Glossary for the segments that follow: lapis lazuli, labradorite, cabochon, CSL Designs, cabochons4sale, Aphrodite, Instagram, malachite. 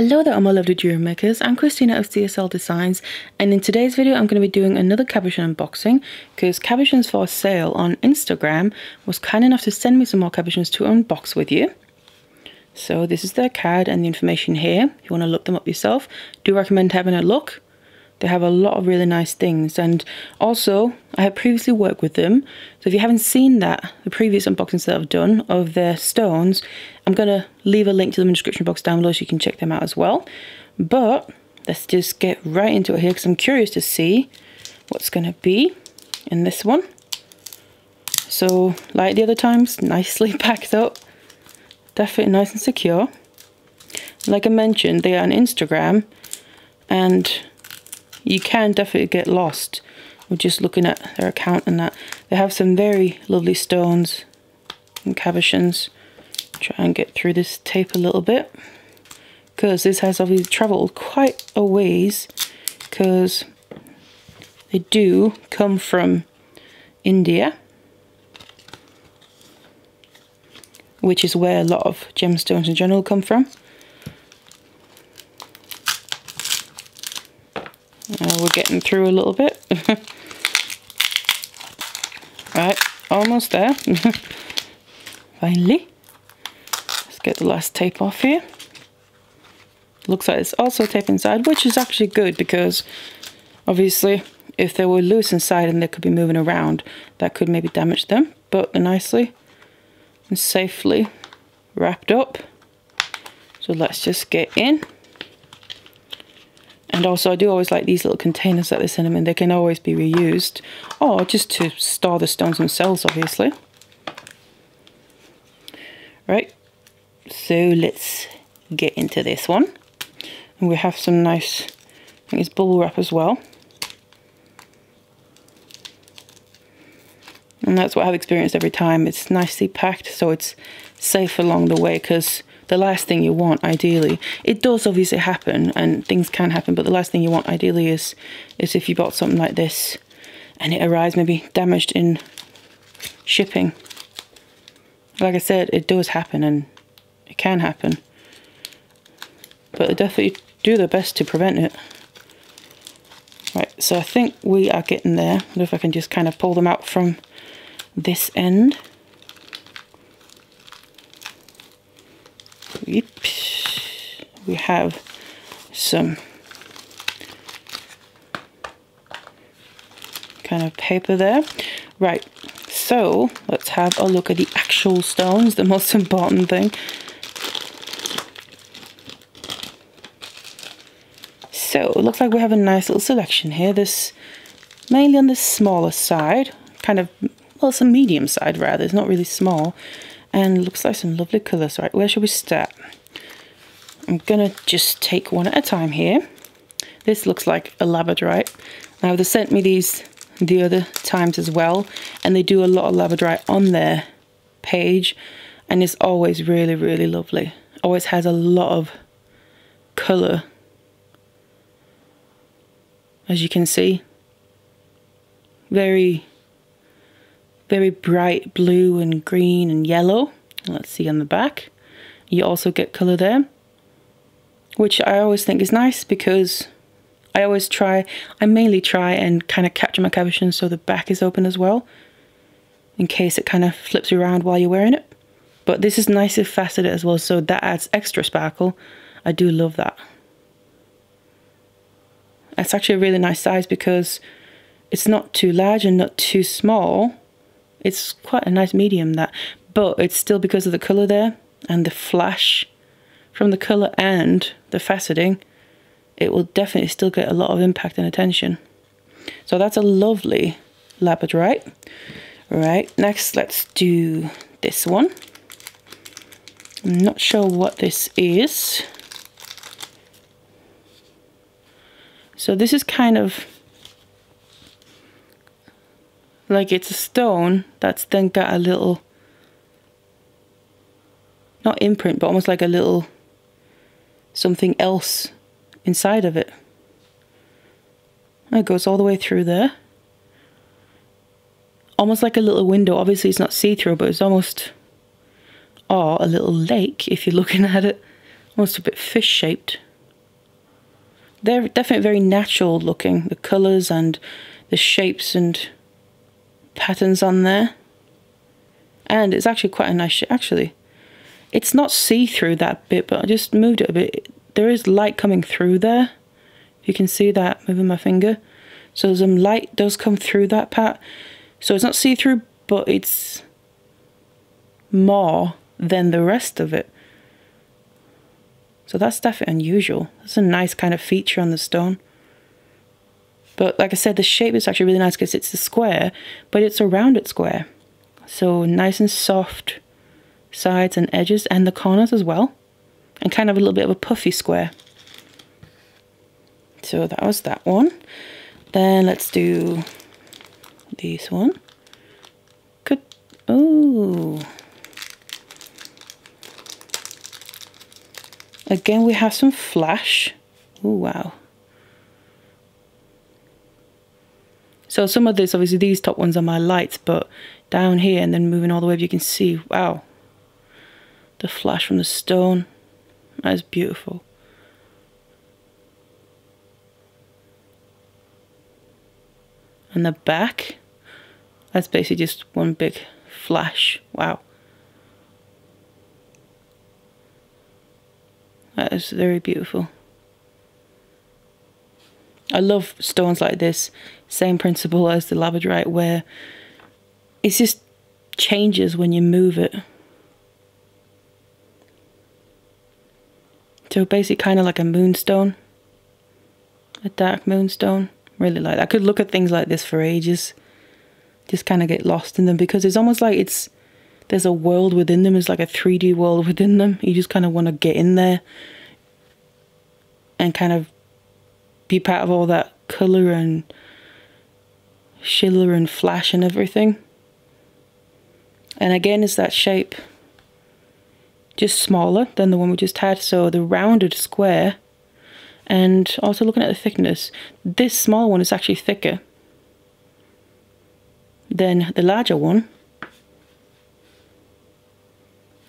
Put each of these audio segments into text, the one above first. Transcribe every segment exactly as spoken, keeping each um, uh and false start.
Hello there all my lovely jewellery makers, I'm Christina of C S L Designs, and in today's video I'm going to be doing another cabochon unboxing because cabochons for sale on Instagram was kind enough to send me some more cabochons to unbox with you. So this is their card and the information here. If you want to look them up yourself, do recommend having a look. They have a lot of really nice things, and also I have previously worked with them, so if you haven't seen that, the previous unboxings that I've done of their stones, I'm going to leave a link to them in the description box down below so you can check them out as well. But let's just get right into it here because I'm curious to see what's going to be in this one. So like the other times, nicely packed up, definitely nice and secure. Like I mentioned, they are on Instagram and you can definitely get lost with just looking at their account and that. They have some very lovely stones and cabochons. Try and get through this tape a little bit because this has obviously traveled quite a ways because they do come from India, which is where a lot of gemstones in general come from. Uh, we're getting through a little bit. Right, almost there. Finally. Let's get the last tape off here. Looks like it's also tape inside, which is actually good because obviously if they were loose inside and they could be moving around, that could maybe damage them. But they're nicely and safely wrapped up. So let's just get in. And also I do always like these little containers that they send them in. They can always be reused or just to store the stones themselves, obviously. Right, so let's get into this one. And we have some nice, I think it's bubble wrap as well. And that's what I've experienced every time. It's nicely packed so it's safe along the way because the last thing you want, ideally, it does obviously happen and things can happen, but the last thing you want ideally is is if you bought something like this and it arrives maybe damaged in shipping. Like I said, it does happen and it can happen, but they definitely do their best to prevent it. Right, so I think we are getting there. I don't know if I can just kind of pull them out from this end. We have some kind of paper there. Right, so let's have a look at the actual stones, the most important thing. So it looks like we have a nice little selection here. This mainly on the smaller side, kind of, well, it's a medium side rather, it's not really small. And looks like some lovely colours. Right, where should we start? I'm gonna just take one at a time here. This looks like a labradorite. Now they sent me these the other times as well, and they do a lot of labradorite on their page, and it's always really, really lovely. Always has a lot of colour, as you can see. Very, very bright blue and green and yellow. Let's see on the back. You also get colour there, which I always think is nice because I always try, I mainly try and kind of capture my cabochon so the back is open as well, in case it kind of flips around while you're wearing it. But this is nicely faceted as well, so that adds extra sparkle. I do love that. That's actually a really nice size because it's not too large and not too small. It's quite a nice medium that, but it's still because of the colour there and the flash from the colour and the faceting, it will definitely still get a lot of impact and attention. So that's a lovely labradorite. Right, next let's do this one. I'm not sure what this is. So this is kind of like it's a stone that's then got a little, not imprint, but almost like a little something else inside of it. And it goes all the way through there. Almost like a little window. Obviously it's not see-through, but it's almost, or a little lake if you're looking at it. Almost a bit fish-shaped. They're definitely very natural looking, the colours and the shapes and patterns on there. And it's actually quite a nice shape. Actually, it's not see-through that bit, but I just moved it a bit. There is light coming through there. You can see that moving my finger. So some light does come through that part. So it's not see-through, but it's more than the rest of it. So that's definitely unusual. That's a nice kind of feature on the stone. But like I said, the shape is actually really nice because it's a square, but it's a rounded square. So nice and soft sides and edges and the corners as well. And kind of a little bit of a puffy square. So that was that one. Then let's do this one. Could, oh. Again, we have some flash. Oh, wow. So some of this, obviously these top ones are my lights, but down here and then moving all the way up, you can see, wow, the flash from the stone. That is beautiful. And the back, that's basically just one big flash. Wow. That is very beautiful. I love stones like this. Same principle as the labradorite, where it just changes when you move it. So basically kind of like a moonstone, a dark moonstone. Really like that. I could look at things like this for ages, just kind of get lost in them, because it's almost like it's there's a world within them. It's like a three D world within them. You just kind of want to get in there and kind of be part of all that color and shimmer and flash and everything. And again, it's that shape, just smaller than the one we just had. So the rounded square, and also looking at the thickness, this small one is actually thicker than the larger one.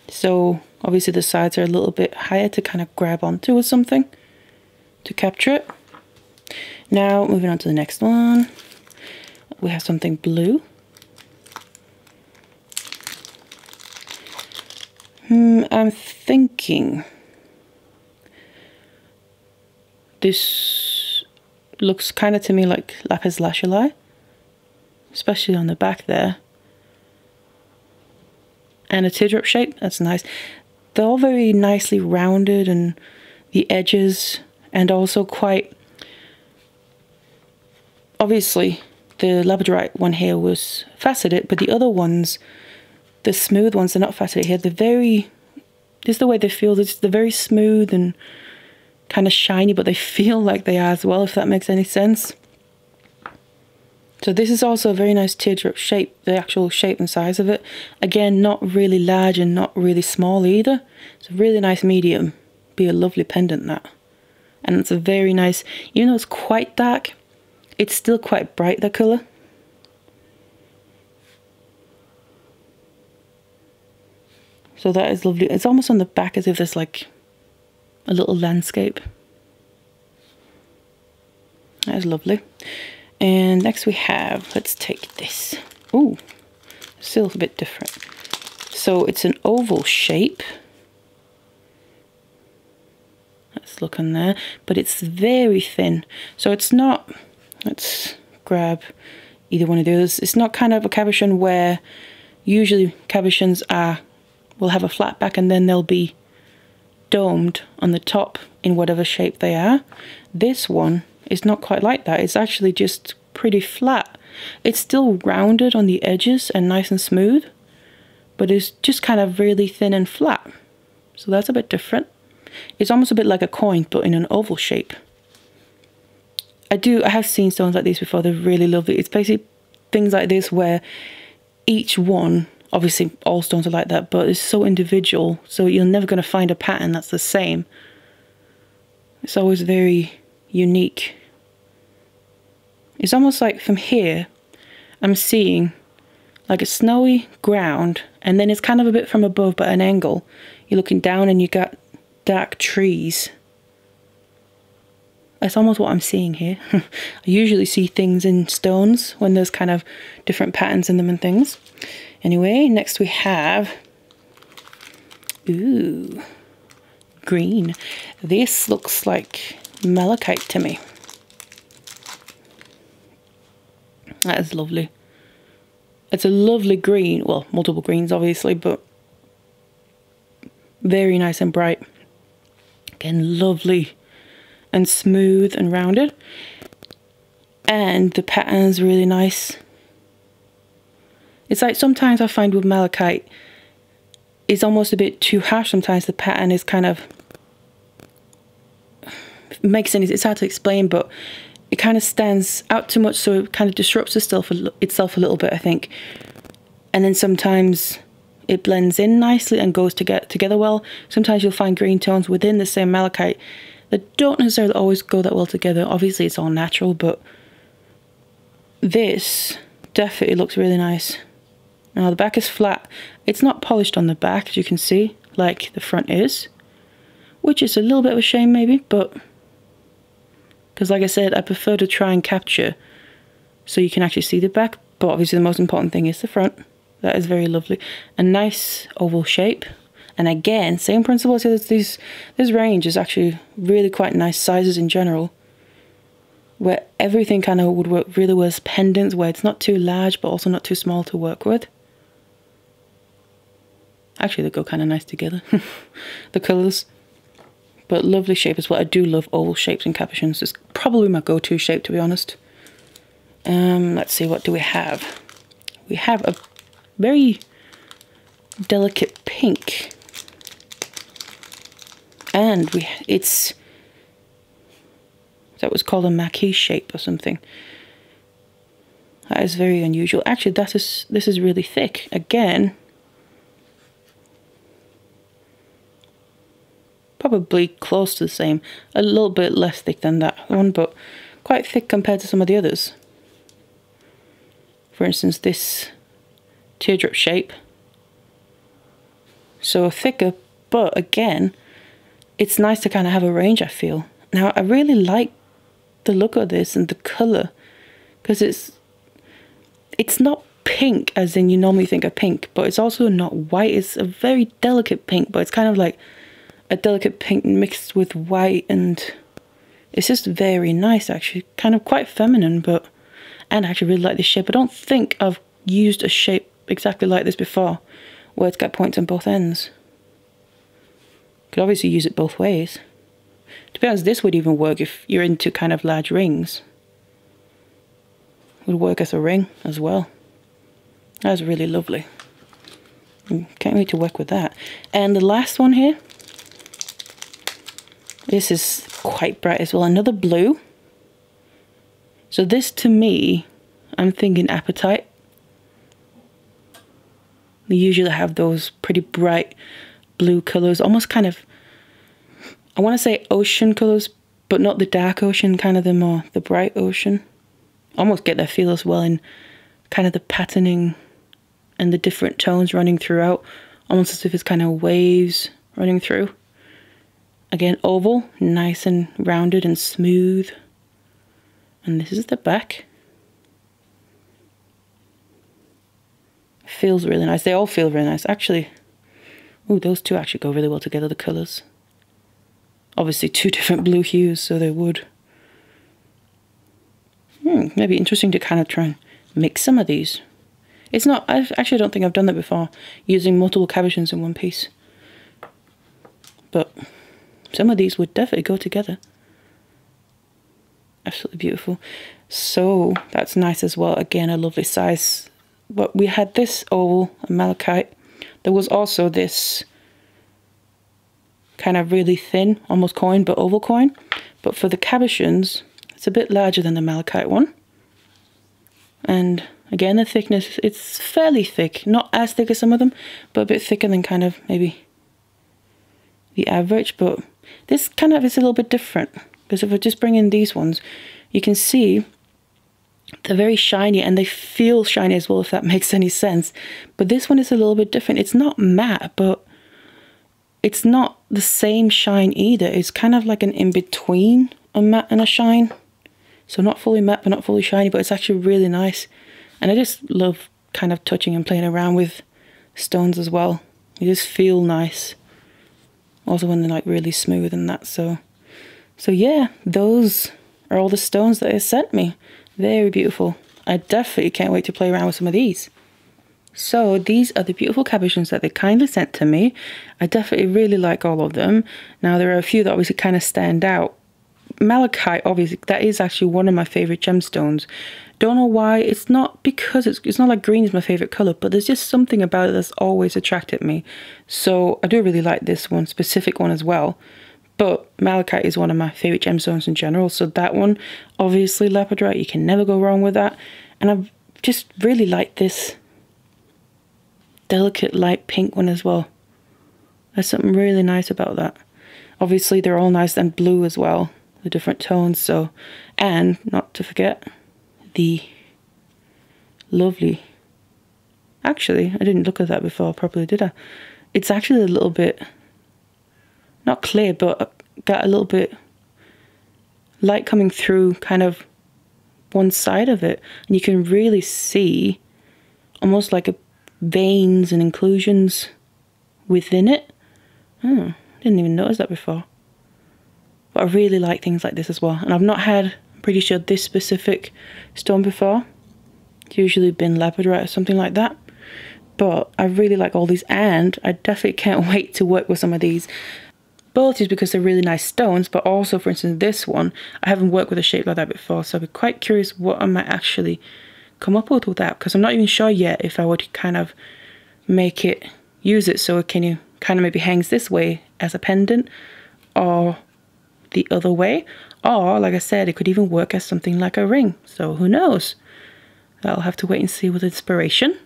So obviously the sides are a little bit higher to kind of grab onto or something to capture it. Now moving on to the next one, we have something blue. Hmm, I'm thinking this looks kind of to me like lapis lazuli, especially on the back there. And a teardrop shape, that's nice. They're all very nicely rounded, and the edges, and also quite obviously the labradorite one here was faceted, but the other ones, the smooth ones, they're not faceted here. They're very, just the way they feel, they're very smooth and kind of shiny, but they feel like they are as well, if that makes any sense. So this is also a very nice teardrop shape, the actual shape and size of it. Again, not really large and not really small either. It's a really nice medium. Be a lovely pendant, that. And it's a very nice, even though it's quite dark, it's still quite bright, the colour. So that is lovely. It's almost on the back as if there's like a little landscape. That is lovely. And next we have, let's take this. Ooh, still a bit different. So it's an oval shape. Let's look on there, but it's very thin. So it's not, let's grab either one of those. It's not kind of a cabochon, where usually cabochons are, will have a flat back and then they'll be domed on the top in whatever shape they are. This one is not quite like that. It's actually just pretty flat. It's still rounded on the edges and nice and smooth, but it's just kind of really thin and flat. So that's a bit different. It's almost a bit like a coin, but in an oval shape. I do, I have seen stones like these before. They're really lovely. It's basically things like this where each one, obviously all stones are like that, but it's so individual, so you're never going to find a pattern that's the same. It's always very unique. It's almost like from here I'm seeing like a snowy ground, and then it's kind of a bit from above, but an angle. You're looking down and you got dark trees That's almost what I'm seeing here. I usually see things in stones when there's kind of different patterns in them and things. Anyway, next we have, ooh, green. This looks like malachite to me. That is lovely. It's a lovely green, well, multiple greens obviously, but very nice and bright. Again, lovely and smooth and rounded. And the pattern's really nice. It's like sometimes I find with malachite, it's almost a bit too harsh. Sometimes the pattern is kind of, it makes sense, it's hard to explain, but it kind of stands out too much, so it kind of disrupts itself a, itself a little bit, I think. And then sometimes it blends in nicely and goes to get together well. Sometimes you'll find green tones within the same malachite that don't necessarily always go that well together. Obviously it's all natural, but this definitely looks really nice. Now the back is flat. It's not polished on the back, as you can see, like the front is, which is a little bit of a shame maybe, but because like I said, I prefer to try and capture so you can actually see the back, but obviously the most important thing is the front. That is very lovely. A nice oval shape. And again, same principle as the others. This, this range is actually really quite nice sizes in general, where everything kind of would work really well as pendants, where it's not too large but also not too small to work with. Actually, they go kind of nice together, the colours. But lovely shape as well. I do love oval shapes and cabochons. It's probably my go-to shape, to be honest. Um, let's see, what do we have? We have a very delicate pink. And we it's... that was called a maquis shape or something. That is very unusual. Actually, that is this is really thick. Again, probably close to the same, a little bit less thick than that one, but quite thick compared to some of the others. For instance, this teardrop shape, so thicker, but again, it's nice to kind of have a range, I feel. Now, I really like the look of this and the color, because it's it's not pink as in you normally think of pink, but it's also not white. It's a very delicate pink, but it's kind of like a delicate pink mixed with white, and it's just very nice actually, kind of quite feminine. But and I actually really like this shape. I don't think I've used a shape exactly like this before, where it's got points on both ends. Could obviously use it both ways. To be honest, this would even work if you're into kind of large rings. It would work as a ring as well. That's really lovely. Can't wait to work with that. And the last one here, this is quite bright as well, another blue. So this to me, I'm thinking Aphrodite. They usually have those pretty bright blue colours, almost kind of, I want to say ocean colours, but not the dark ocean, kind of the more, the bright ocean. Almost get their feel as well in kind of the patterning and the different tones running throughout, almost as if it's kind of waves running through. Again, oval, nice and rounded and smooth. And this is the back. Feels really nice. They all feel really nice. Actually, ooh, those two actually go really well together, the colours. Obviously two different blue hues, so they would. Hmm, maybe interesting to kind of try and mix some of these. It's not, I actually don't think I've done that before, using multiple cabochons in one piece. But some of these would definitely go together. Absolutely beautiful. So that's nice as well. Again, a lovely size. But we had this oval malachite. There was also this kind of really thin, almost coin, but oval coin. But for the cabochons, it's a bit larger than the malachite one. And again, the thickness, it's fairly thick. Not as thick as some of them, but a bit thicker than kind of maybe the average. But this kind of is a little bit different, because if I just bring in these ones, you can see they're very shiny and they feel shiny as well, if that makes any sense. But this one is a little bit different. It's not matte, but it's not the same shine either. It's kind of like an in-between and matte and a shine. So not fully matte but not fully shiny, but it's actually really nice. And I just love kind of touching and playing around with stones as well. They just feel nice. Also when they're like really smooth and that. So, so yeah, those are all the stones that they sent me. Very beautiful. I definitely can't wait to play around with some of these. So these are the beautiful cabochons that they kindly sent to me. I definitely really like all of them. Now there are a few that obviously kind of stand out. Malachite, obviously, that is actually one of my favorite gemstones. Don't know why. It's not because it's, it's not like green is my favorite color, but there's just something about it that's always attracted me. So I do really like this one, specific one as well. But malachite is one of my favorite gemstones in general. So that one, obviously labradorite, you can never go wrong with that. And I've just really liked this delicate light pink one as well. There's something really nice about that. Obviously they're all nice, and blue as well, the different tones. So, and not to forget the lovely, actually I didn't look at that before properly, did I? It's actually a little bit not clear, but got a little bit light coming through kind of one side of it, and you can really see almost like a veins and inclusions within it. Oh, didn't even notice that before. But I really like things like this as well. And I've not had, I'm pretty sure, this specific stone before. It's usually been labradorite or something like that. But I really like all these, and I definitely can't wait to work with some of these. Both is because they're really nice stones, but also, for instance, this one, I haven't worked with a shape like that before, so I'd be quite curious what I might actually come up with that, because I'm not even sure yet if I would kind of make it, use it so it can kind of maybe hangs this way as a pendant or the other way, or like I said, it could even work as something like a ring. So who knows? I'll have to wait and see with inspiration.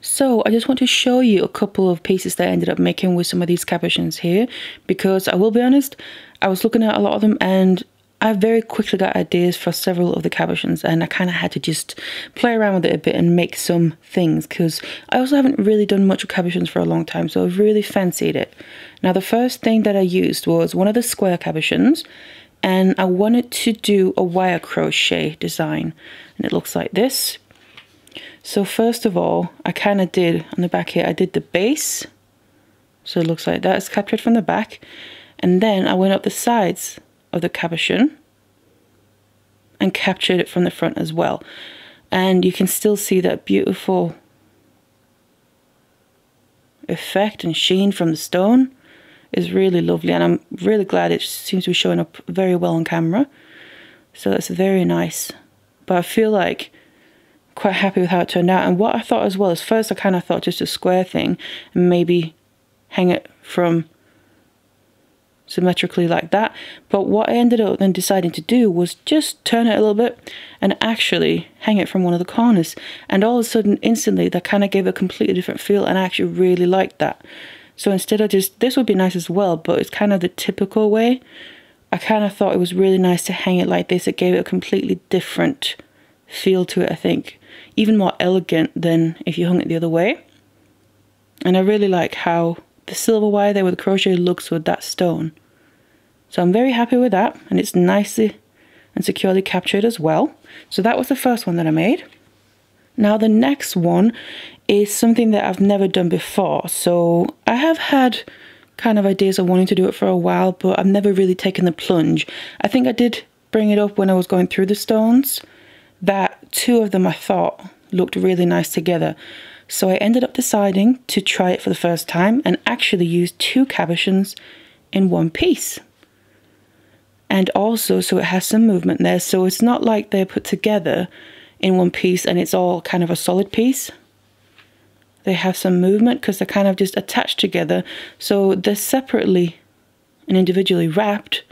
So I just want to show you a couple of pieces that I ended up making with some of these cabochons here, because I will be honest, I was looking at a lot of them and I very quickly got ideas for several of the cabochons, and I kind of had to just play around with it a bit and make some things, because I also haven't really done much with cabochons for a long time, so I've really fancied it. Now the first thing that I used was one of the square cabochons, and I wanted to do a wire crochet design, and it looks like this. So first of all, I kind of did, on the back here, I did the base, so it looks like that. It's captured from the back, and then I went up the sides of the cabochon and captured it from the front as well, and you can still see that beautiful effect and sheen from the stone. Is really lovely, and I'm really glad it seems to be showing up very well on camera, so that's very nice. But I feel like quite happy with how it turned out. And what I thought as well is, first I kind of thought just a square thing and maybe hang it from symmetrically like that, but what I ended up then deciding to do was just turn it a little bit and actually hang it from one of the corners, and all of a sudden instantly that kind of gave a completely different feel, and I actually really liked that. So instead of just, this would be nice as well, but it's kind of the typical way, I kind of thought it was really nice to hang it like this. It gave it a completely different feel to it, I think, even more elegant than if you hung it the other way. And I really like how the silver wire there with the crochet looks with that stone. So I'm very happy with that, and it's nicely and securely captured as well. So that was the first one that I made. Now the next one is something that I've never done before. So I have had kind of ideas of wanting to do it for a while, but I've never really taken the plunge. I think I did bring it up when I was going through the stones, that two of them I thought looked really nice together. So I ended up deciding to try it for the first time and actually use two cabochons in one piece. And also, so it has some movement there, so it's not like they're put together in one piece and it's all kind of a solid piece. They have some movement because they're kind of just attached together, so they're separately and individually wrapped,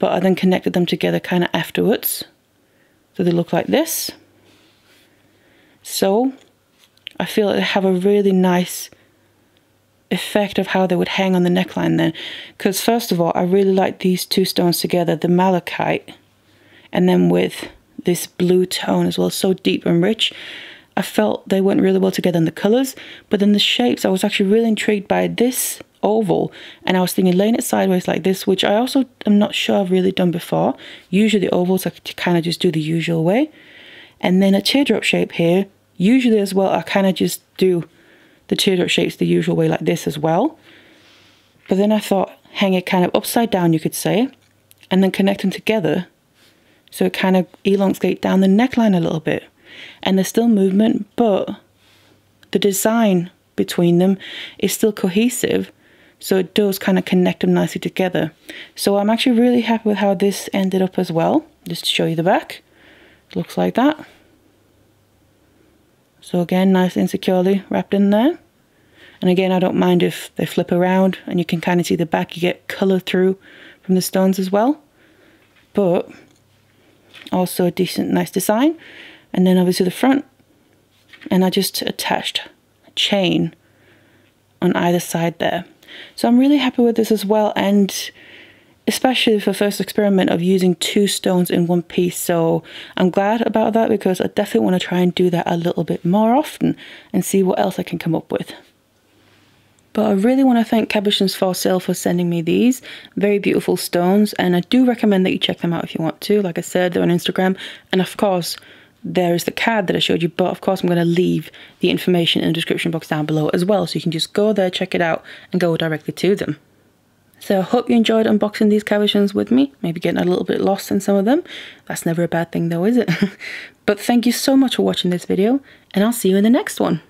but I then connected them together kind of afterwards. So they look like this. So I feel like they have a really nice effect of how they would hang on the neckline then, because first of all I really like these two stones together, the malachite and then with this blue tone as well, so deep and rich. I felt they went really well together in the colors, but then the shapes I was actually really intrigued by. This oval, and I was thinking laying it sideways like this, which I also am not sure I've really done before. Usually ovals I kind of just do the usual way. And then a teardrop shape here, usually as well I kind of just do the teardrop shapes the usual way like this as well. But then I thought hang it kind of upside down, you could say, and then connect them together so it kind of elongates down the neckline a little bit. And there's still movement, but the design between them is still cohesive, so it does kind of connect them nicely together. So I'm actually really happy with how this ended up as well. Just to show you the back, it looks like that. So again, nice and securely wrapped in there. And again, I don't mind if they flip around and you can kind of see the back, you get color through from the stones as well, but also a decent nice design. And then obviously the front, and I just attached a chain on either side there. So I'm really happy with this as well, and especially for first experiment of using two stones in one piece. So I'm glad about that, because I definitely want to try and do that a little bit more often and see what else I can come up with. But I really want to thank cabochons for sale for sending me these very beautiful stones, and I do recommend that you check them out if you want to. Like I said, they're on Instagram, and of course there is the card that I showed you, but of course I'm going to leave the information in the description box down below as well, so you can just go there, check it out, and go directly to them. So I hope you enjoyed unboxing these cabochons with me, maybe getting a little bit lost in some of them. That's never a bad thing though, is it? But thank you so much for watching this video, and I'll see you in the next one.